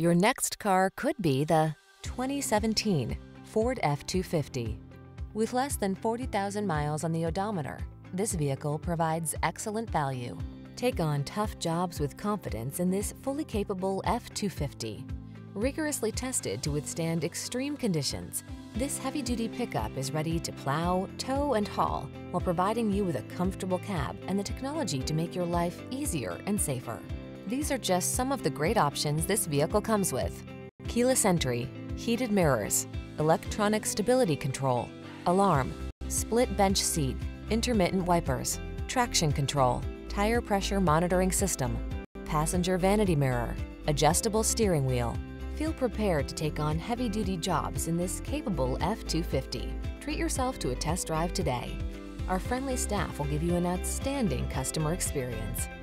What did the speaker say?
Your next car could be the 2017 Ford F-250. With less than 40,000 miles on the odometer, this vehicle provides excellent value. Take on tough jobs with confidence in this fully capable F-250. Rigorously tested to withstand extreme conditions, this heavy-duty pickup is ready to plow, tow, and haul while providing you with a comfortable cab and the technology to make your life easier and safer. These are just some of the great options this vehicle comes with: keyless entry, heated mirrors, electronic stability control, alarm, split bench seat, intermittent wipers, traction control, tire pressure monitoring system, passenger vanity mirror, adjustable steering wheel. Feel prepared to take on heavy-duty jobs in this capable F-250. Treat yourself to a test drive today. Our friendly staff will give you an outstanding customer experience.